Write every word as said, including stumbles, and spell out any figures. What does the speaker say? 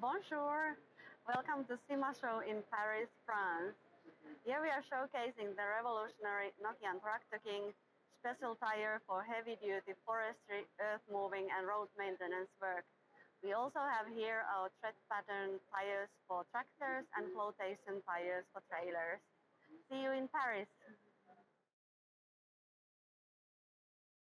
Bonjour! Welcome to SIMA Show in Paris, France. Here we are showcasing the revolutionary Nokian Tractor King special tire for heavy-duty forestry, earth-moving and road maintenance work. We also have here our tread pattern tires for tractors and flotation tires for trailers. See you in Paris!